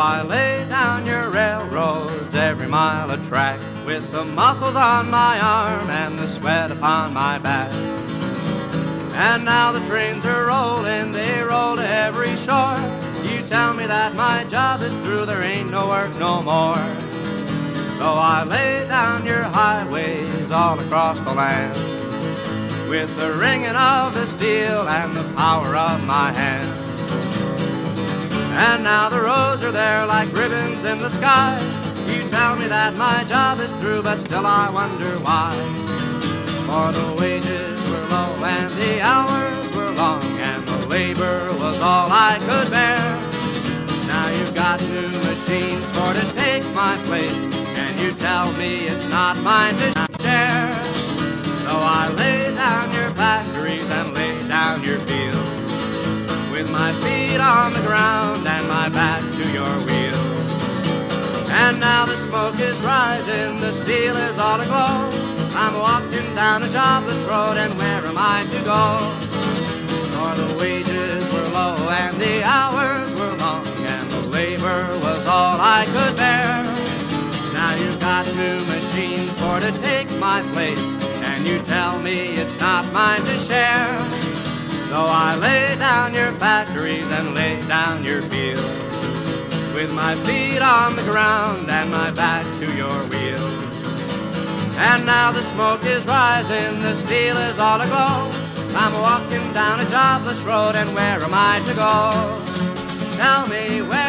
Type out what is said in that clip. I lay down your railroads, every mile of track, with the muscles on my arm and the sweat upon my back. And now the trains are rolling, they roll to every shore. You tell me that my job is through, there ain't no work no more. Though I lay down your highways all across the land, with the ringing of the steel and the power of my hand. And now the roads are there like ribbons in the sky. You tell me that my job is through, but still I wonder why. For the wages were low and the hours were long, and the labor was all I could bear. Now you've got new machines for to take my place, and you tell me it's not mine to share. Though I lay down your factories and lay down your fields, with my feet on the ground and my back to your wheels. And now the smoke is rising, the steel is all aglow. I'm walking down a jobless road, and where am I to go? For the wages were low and the hours were long, and the labor was all I could bear. Now you've got new machines for to take my place, and you tell me it's not mine to share. Though I lay down your factories and lay down your fields, with my feet on the ground and my back to your wheels. And now the smoke is rising, the steel is all aglow. I'm walking down a jobless road, and where am I to go? Tell me where.